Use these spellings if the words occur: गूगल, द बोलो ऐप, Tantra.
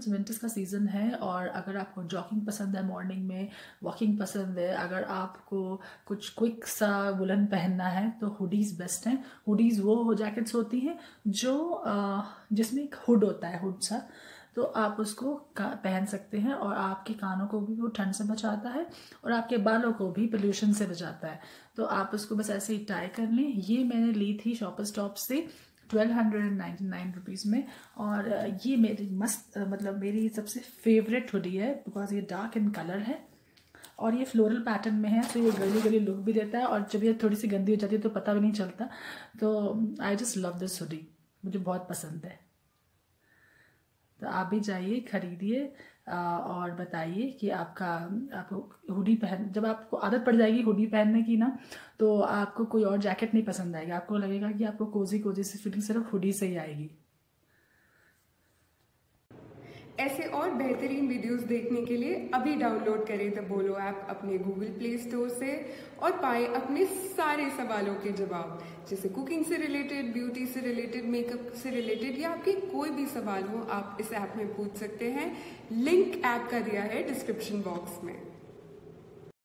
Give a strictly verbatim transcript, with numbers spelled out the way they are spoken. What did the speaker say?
Friends winters का season है और अगर आपको जॉगिंग पसंद है, मॉर्निंग में वॉकिंग पसंद है, अगर आपको कुछ क्विक सा वुलन पहनना है तो हुडीज़ बेस्ट हैं। हुडीज़ वो जैकेट्स होती हैं जो जिसमें एक हुड होता है, हुड सा, तो आप उसको पहन सकते हैं और आपके कानों को भी वो ठंड से बचाता है और आपके बालों को भी पोल्यूशन से बचाता है। तो आप उसको बस ऐसे ही टाई कर लें। ये मैंने ली थी शॉपर्स स्टॉप से ट्वेल्व नाइन्टी नाइन रुपीज़ में और ये मेरी मस्त मतलब मेरी सबसे फेवरेट हुडी है बिकॉज ये डार्क इन कलर है और ये फ्लोरल पैटर्न में है, तो ये गली गली लुक भी देता है और जब ये थोड़ी सी गंदी हो जाती है तो पता भी नहीं चलता। तो I just love this hoodie, मुझे बहुत पसंद है। तो आप भी जाइए, खरीदिए और बताइए कि आपका आपको हुडी पहन जब आपको आदत पड़ जाएगी हुडी पहनने की ना, तो आपको कोई और जैकेट नहीं पसंद आएगी, आपको लगेगा कि आपको कोजी कोजी सी फीलिंग सिर्फ हुडी से ही आएगी। ऐसे और बेहतरीन वीडियोस देखने के लिए अभी डाउनलोड करें द बोलो ऐप अपने गूगल प्ले स्टोर से और पाएं अपने सारे सवालों के जवाब, जैसे कुकिंग से रिलेटेड, ब्यूटी से रिलेटेड, मेकअप से रिलेटेड, या आपके कोई भी सवाल हो आप इस ऐप में पूछ सकते हैं। लिंक ऐप का दिया है डिस्क्रिप्शन बॉक्स में।